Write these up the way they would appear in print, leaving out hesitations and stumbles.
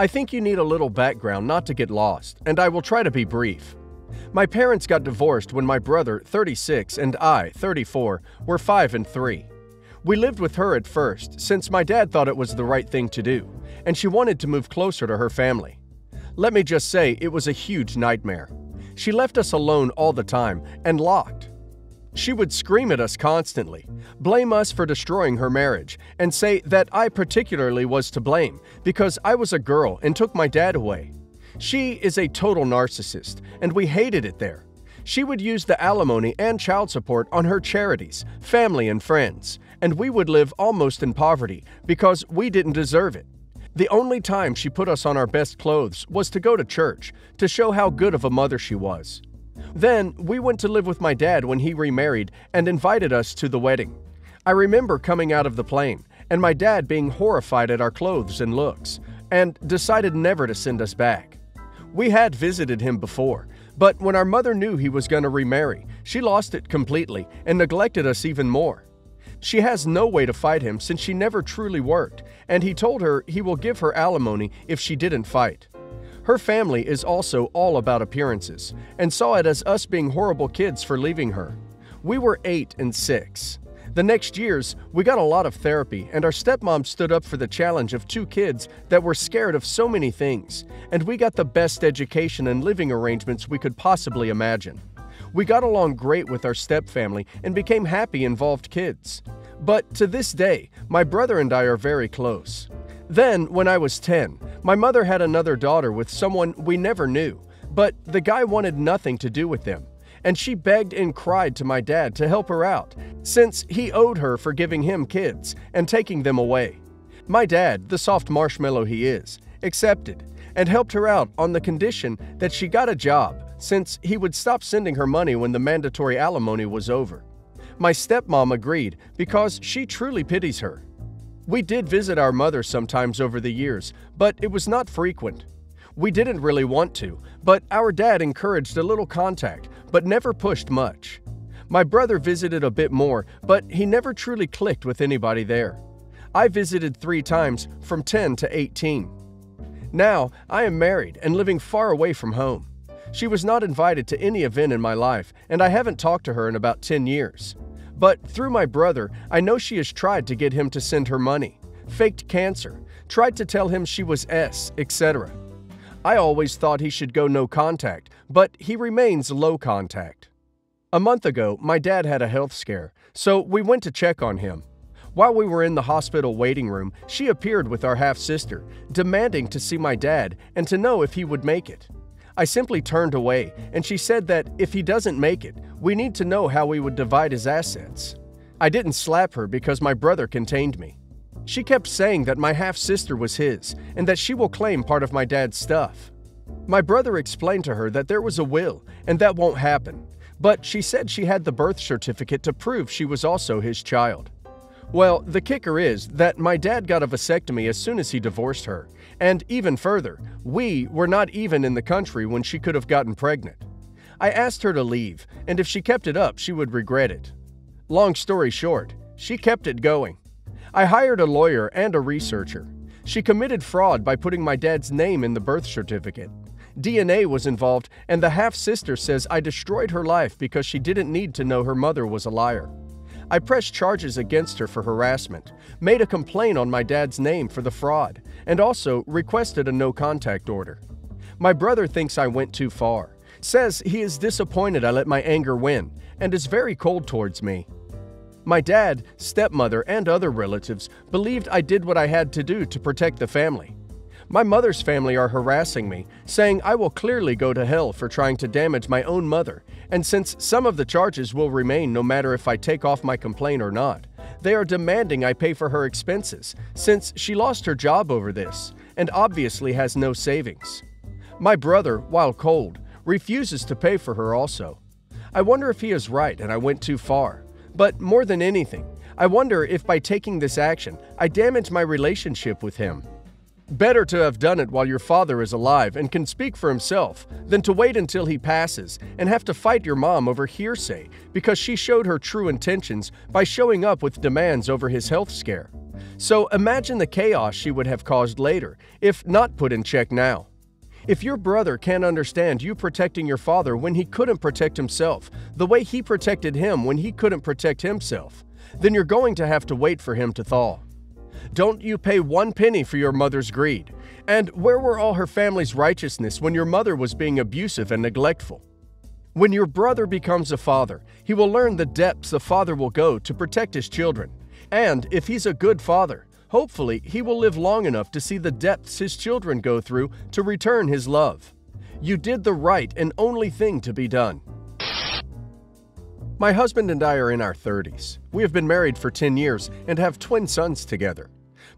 I think you need a little background not to get lost, and I will try to be brief. My parents got divorced when my brother, 36, and I, 34, were 5 and 3. We lived with her at first, since my dad thought it was the right thing to do, and she wanted to move closer to her family. Let me just say, it was a huge nightmare. She left us alone all the time, and locked. She would scream at us constantly, blame us for destroying her marriage, and say that I particularly was to blame because I was a girl and took my dad away. She is a total narcissist, and we hated it there. She would use the alimony and child support on her charities, family and friends, and we would live almost in poverty because we didn't deserve it. The only time she put us on our best clothes was to go to church, to show how good of a mother she was. Then, we went to live with my dad when he remarried and invited us to the wedding. I remember coming out of the plane, and my dad being horrified at our clothes and looks, and decided never to send us back. We had visited him before, but when our mother knew he was going to remarry, she lost it completely and neglected us even more. She has no way to fight him since she never truly worked, and he told her he will give her alimony if she didn't fight. Her family is also all about appearances, and saw it as us being horrible kids for leaving her. We were 8 and 6. The next years, we got a lot of therapy, and our stepmom stood up for the challenge of 2 kids that were scared of so many things, and we got the best education and living arrangements we could possibly imagine. We got along great with our stepfamily and became happy, involved kids. But to this day, my brother and I are very close. Then, when I was 10, my mother had another daughter with someone we never knew, but the guy wanted nothing to do with them, and she begged and cried to my dad to help her out, since he owed her for giving him kids and taking them away. My dad, the soft marshmallow he is, accepted and helped her out on the condition that she got a job, since he would stop sending her money when the mandatory alimony was over. My stepmom agreed because she truly pities her. We did visit our mother sometimes over the years, but it was not frequent. We didn't really want to, but our dad encouraged a little contact, but never pushed much. My brother visited a bit more, but he never truly clicked with anybody there. I visited 3 times from 10 to 18. Now, I am married and living far away from home. She was not invited to any event in my life, and I haven't talked to her in about 10 years. But through my brother, I know she has tried to get him to send her money, faked cancer, tried to tell him she was S, etc. I always thought he should go no contact, but he remains low contact. A month ago, my dad had a health scare, so we went to check on him. While we were in the hospital waiting room, she appeared with our half-sister, demanding to see my dad and to know if he would make it. I simply turned away, and she said that if he doesn't make it, we need to know how we would divide his assets. I didn't slap her because my brother contained me. She kept saying that my half-sister was his, and that she will claim part of my dad's stuff. My brother explained to her that there was a will, and that won't happen, but she said she had the birth certificate to prove she was also his child. Well, the kicker is that my dad got a vasectomy as soon as he divorced her, and even further, we were not even in the country when she could have gotten pregnant. I asked her to leave, and if she kept it up, she would regret it. Long story short, she kept it going. I hired a lawyer and a researcher. She committed fraud by putting my dad's name in the birth certificate. DNA was involved, and the half-sister says I destroyed her life because she didn't need to know her mother was a liar. I pressed charges against her for harassment, made a complaint on my dad's name for the fraud, and also requested a no-contact order. My brother thinks I went too far, says he is disappointed I let my anger win, and is very cold towards me. My dad, stepmother, and other relatives believed I did what I had to do to protect the family. My mother's family are harassing me, saying I will clearly go to hell for trying to damage my own mother, and since some of the charges will remain no matter if I take off my complaint or not, they are demanding I pay for her expenses, since she lost her job over this, and obviously has no savings. My brother, while cold, refuses to pay for her also. I wonder if he is right and I went too far, but more than anything, I wonder if by taking this action, I damage my relationship with him. Better to have done it while your father is alive and can speak for himself than to wait until he passes and have to fight your mom over hearsay because she showed her true intentions by showing up with demands over his health scare. So imagine the chaos she would have caused later if not put in check now. If your brother can't understand you protecting your father when he couldn't protect himself, the way he protected him when he couldn't protect himself, then you're going to have to wait for him to thaw. Don't you pay one penny for your mother's greed. And where were all her family's righteousness when your mother was being abusive and neglectful? When your brother becomes a father, he will learn the depths a father will go to protect his children. And if he's a good father, hopefully he will live long enough to see the depths his children go through to return his love. You did the right and only thing to be done. My husband and I are in our 30s. We have been married for 10 years and have twin sons together.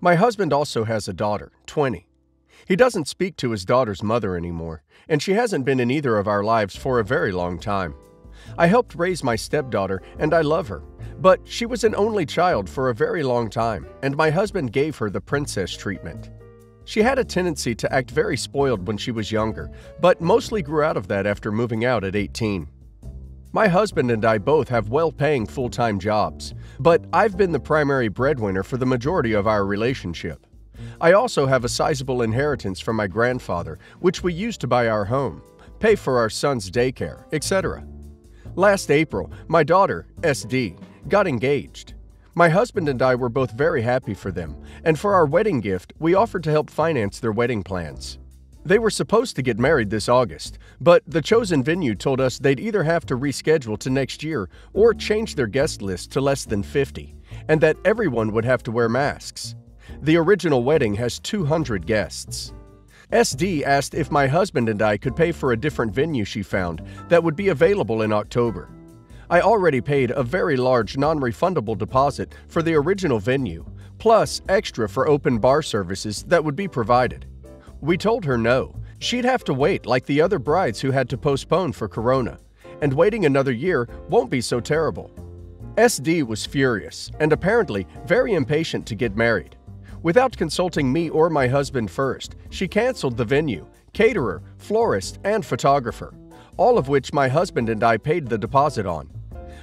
My husband also has a daughter, 20. He doesn't speak to his daughter's mother anymore, and she hasn't been in either of our lives for a very long time. I helped raise my stepdaughter, and I love her, but she was an only child for a very long time, and my husband gave her the princess treatment. She had a tendency to act very spoiled when she was younger, but mostly grew out of that after moving out at 18. My husband and I both have well-paying full-time jobs, but I've been the primary breadwinner for the majority of our relationship. I also have a sizable inheritance from my grandfather, which we used to buy our home, pay for our son's daycare, etc. Last April, my daughter, SD, got engaged. My husband and I were both very happy for them, and for our wedding gift, we offered to help finance their wedding plans. They were supposed to get married this August, but the chosen venue told us they'd either have to reschedule to next year or change their guest list to less than 50, and that everyone would have to wear masks. The original wedding has 200 guests. SD asked if my husband and I could pay for a different venue she found that would be available in October. I already paid a very large non-refundable deposit for the original venue, plus extra for open bar services that would be provided. We told her no, she'd have to wait like the other brides who had to postpone for Corona, and waiting another year won't be so terrible. SD was furious and apparently very impatient to get married. Without consulting me or my husband first, she canceled the venue, caterer, florist, and photographer, all of which my husband and I paid the deposit on.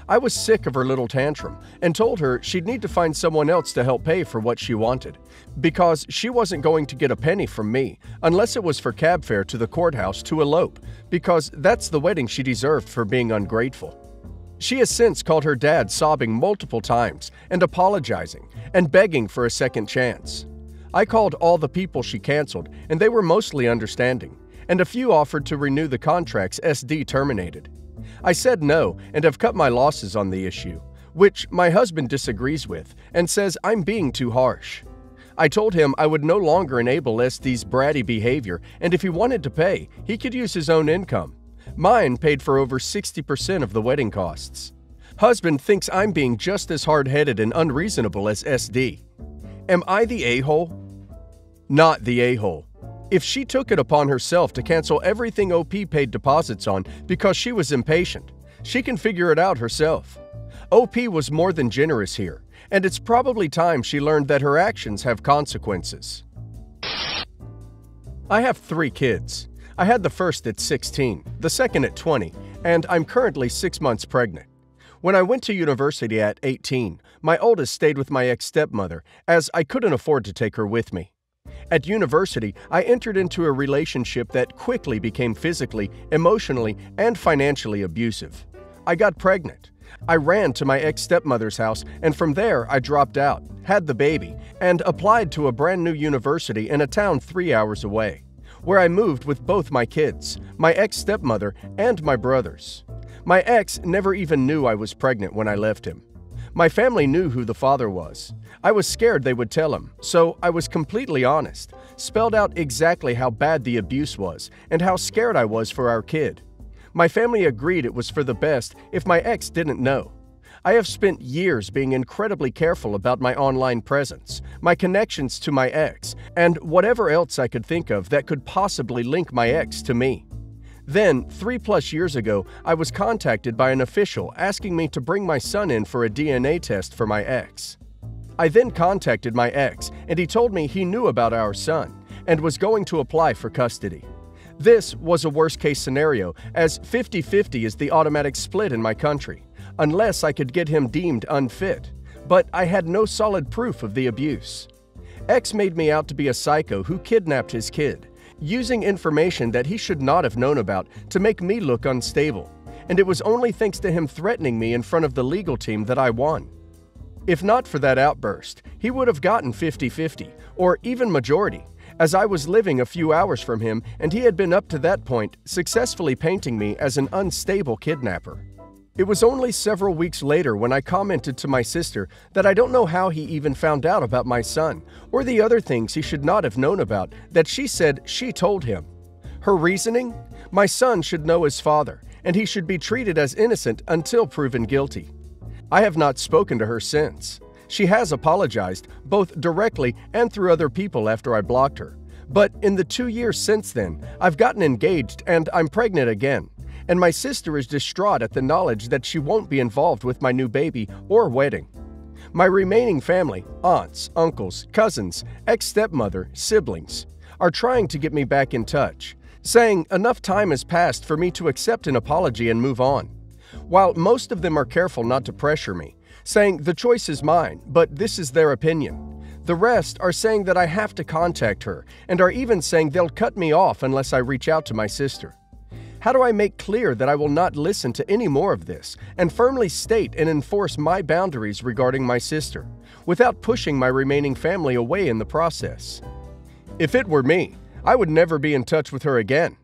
I was sick of her little tantrum and told her she'd need to find someone else to help pay for what she wanted, because she wasn't going to get a penny from me unless it was for cab fare to the courthouse to elope, because that's the wedding she deserved for being ungrateful. She has since called her dad sobbing multiple times and apologizing and begging for a second chance. I called all the people she canceled and they were mostly understanding, and a few offered to renew the contracts SD terminated. I said no and have cut my losses on the issue, which my husband disagrees with and says I'm being too harsh. I told him I would no longer enable SD's bratty behavior, and if he wanted to pay, he could use his own income. Mine paid for over 60% of the wedding costs. Husband thinks I'm being just as hard-headed and unreasonable as SD. Am I the a-hole? Not the a-hole. If she took it upon herself to cancel everything OP paid deposits on because she was impatient, she can figure it out herself. OP was more than generous here, and it's probably time she learned that her actions have consequences. I have 3 kids. I had the first at 16, the second at 20, and I'm currently 6 months pregnant. When I went to university at 18, my oldest stayed with my ex-stepmother, as I couldn't afford to take her with me. At university, I entered into a relationship that quickly became physically, emotionally, and financially abusive. I got pregnant. I ran to my ex-stepmother's house, and from there I dropped out, had the baby, and applied to a brand new university in a town 3 hours away, where I moved with both my kids, my ex-stepmother, and my brothers. My ex never even knew I was pregnant when I left him. My family knew who the father was. I was scared they would tell him, so I was completely honest, spelled out exactly how bad the abuse was and how scared I was for our kid. My family agreed it was for the best if my ex didn't know. I have spent years being incredibly careful about my online presence, my connections to my ex, and whatever else I could think of that could possibly link my ex to me. Then, 3+ years ago, I was contacted by an official asking me to bring my son in for a DNA test for my ex. I then contacted my ex, and he told me he knew about our son and was going to apply for custody. This was a worst-case scenario, as 50-50 is the automatic split in my country, unless I could get him deemed unfit, but I had no solid proof of the abuse. X made me out to be a psycho who kidnapped his kid, using information that he should not have known about to make me look unstable, and it was only thanks to him threatening me in front of the legal team that I won. If not for that outburst, he would have gotten 50-50, or even majority, as I was living a few hours from him and he had been up to that point successfully painting me as an unstable kidnapper. It was only several weeks later when I commented to my sister that I don't know how he even found out about my son or the other things he should not have known about that she said she told him. Her reasoning? My son should know his father, and he should be treated as innocent until proven guilty. I have not spoken to her since. She has apologized, both directly and through other people after I blocked her. But in the 2 years since then, I've gotten engaged and I'm pregnant again, and my sister is distraught at the knowledge that she won't be involved with my new baby or wedding. My remaining family, aunts, uncles, cousins, ex-stepmother, siblings, are trying to get me back in touch, saying enough time has passed for me to accept an apology and move on. While most of them are careful not to pressure me, saying the choice is mine, but this is their opinion. The rest are saying that I have to contact her and are even saying they'll cut me off unless I reach out to my sister. How do I make clear that I will not listen to any more of this and firmly state and enforce my boundaries regarding my sister, without pushing my remaining family away in the process? If it were me, I would never be in touch with her again.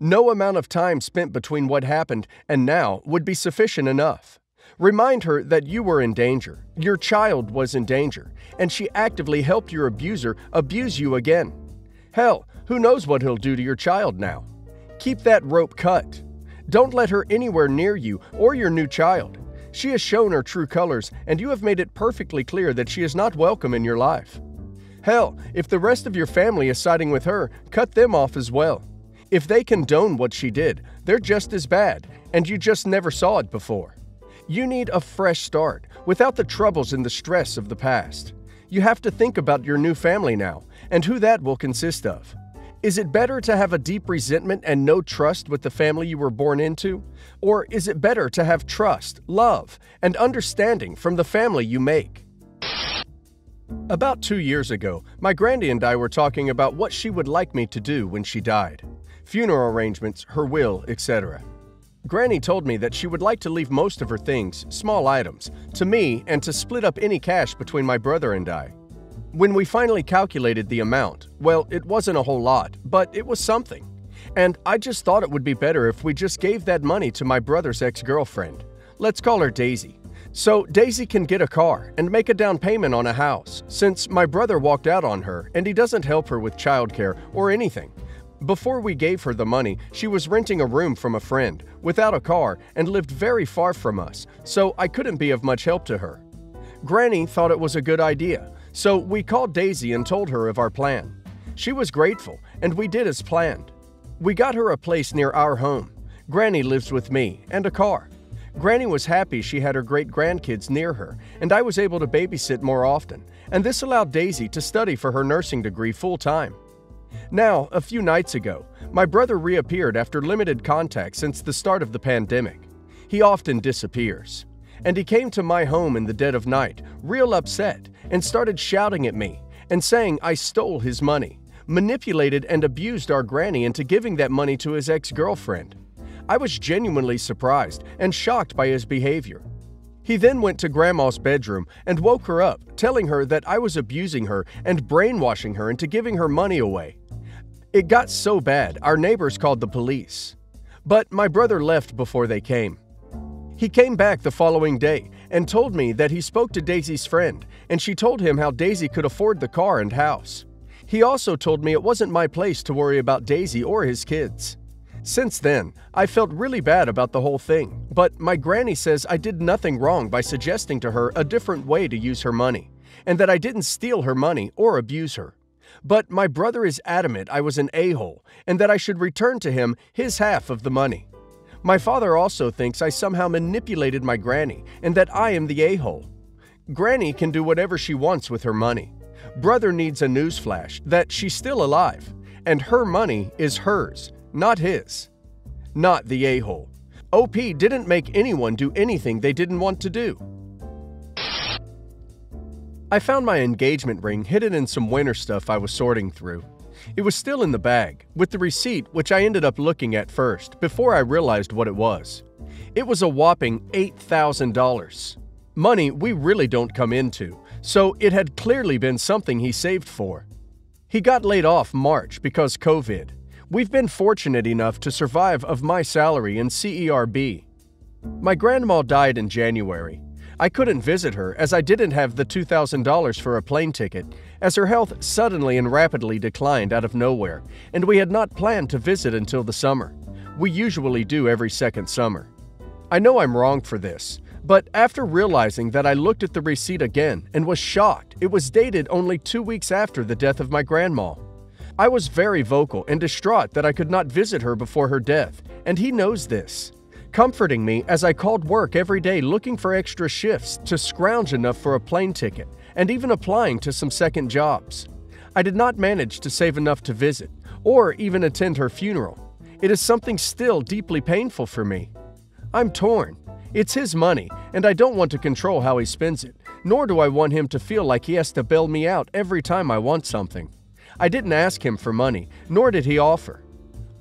No amount of time spent between what happened and now would be sufficient enough. Remind her that you were in danger, your child was in danger, and she actively helped your abuser abuse you again. Hell, who knows what he'll do to your child now? Keep that rope cut. Don't let her anywhere near you or your new child. She has shown her true colors, and you have made it perfectly clear that she is not welcome in your life. Hell, if the rest of your family is siding with her, cut them off as well. If they condone what she did, they're just as bad, and you just never saw it before. You need a fresh start, without the troubles and the stress of the past. You have to think about your new family now, and who that will consist of. Is it better to have a deep resentment and no trust with the family you were born into? Or is it better to have trust, love, and understanding from the family you make? About 2 years ago, my granny and I were talking about what she would like me to do when she died. Funeral arrangements, her will, etc. Granny told me that she would like to leave most of her things, small items, to me and to split up any cash between my brother and I. When we finally calculated the amount, well, it wasn't a whole lot, but it was something. And I just thought it would be better if we just gave that money to my brother's ex-girlfriend. Let's call her Daisy. So Daisy can get a car and make a down payment on a house, since my brother walked out on her and he doesn't help her with childcare or anything. Before we gave her the money, she was renting a room from a friend, without a car, and lived very far from us, so I couldn't be of much help to her. Granny thought it was a good idea, so we called Daisy and told her of our plan. She was grateful, and we did as planned. We got her a place near our home. Granny lives with me, and a car. Granny was happy she had her great-grandkids near her, and I was able to babysit more often, and this allowed Daisy to study for her nursing degree full-time. Now, a few nights ago, my brother reappeared after limited contact since the start of the pandemic. He often disappears. And he came to my home in the dead of night, real upset, and started shouting at me and saying I stole his money, manipulated and abused our granny into giving that money to his ex-girlfriend. I was genuinely surprised and shocked by his behavior. He then went to Grandma's bedroom and woke her up, telling her that I was abusing her and brainwashing her into giving her money away. It got so bad, our neighbors called the police. But my brother left before they came. He came back the following day and told me that he spoke to Daisy's friend, and she told him how Daisy could afford the car and house. He also told me it wasn't my place to worry about Daisy or his kids. Since then, I felt really bad about the whole thing, but my granny says I did nothing wrong by suggesting to her a different way to use her money, and that I didn't steal her money or abuse her. But my brother is adamant I was an a-hole and that I should return to him his half of the money. My father also thinks I somehow manipulated my granny and that I am the a-hole. Granny can do whatever she wants with her money. Brother needs a newsflash that she's still alive, and her money is hers, not his. Not the a-hole. OP didn't make anyone do anything they didn't want to do. I found my engagement ring hidden in some winter stuff I was sorting through. It was still in the bag, with the receipt, which I ended up looking at first, before I realized what it was. It was a whopping $8,000. Money we really don't come into, so it had clearly been something he saved for. He got laid off March because COVID. We've been fortunate enough to survive of my salary and CERB. My grandma died in January. I couldn't visit her as I didn't have the $2,000 for a plane ticket, as her health suddenly and rapidly declined out of nowhere, and we had not planned to visit until the summer. We usually do every second summer. I know I'm wrong for this, but after realizing that I looked at the receipt again and was shocked, it was dated only 2 weeks after the death of my grandma. I was very vocal and distraught that I could not visit her before her death, and he knows this, comforting me as I called work every day looking for extra shifts to scrounge enough for a plane ticket, and even applying to some second jobs. I did not manage to save enough to visit, or even attend her funeral. It is something still deeply painful for me. I'm torn. It's his money, and I don't want to control how he spends it, nor do I want him to feel like he has to bail me out every time I want something. I didn't ask him for money, nor did he offer.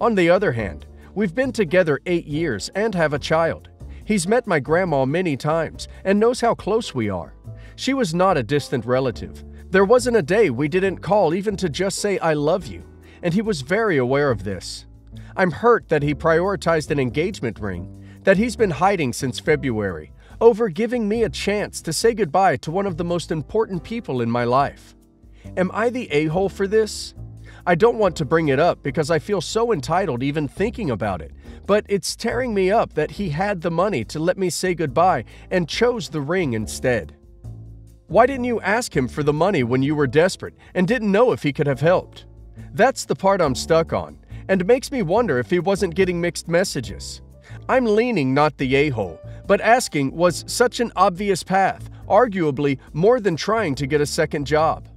On the other hand, we've been together 8 years and have a child. He's met my grandma many times and knows how close we are. She was not a distant relative. There wasn't a day we didn't call even to just say I love you, and he was very aware of this. I'm hurt that he prioritized an engagement ring that he's been hiding since February over giving me a chance to say goodbye to one of the most important people in my life. Am I the a-hole for this? I don't want to bring it up because I feel so entitled even thinking about it, but it's tearing me up that he had the money to let me say goodbye and chose the ring instead. Why didn't you ask him for the money when you were desperate and didn't know if he could have helped? That's the part I'm stuck on, and it makes me wonder if he wasn't getting mixed messages. I'm leaning not the a-hole, but asking was such an obvious path, arguably more than trying to get a second job.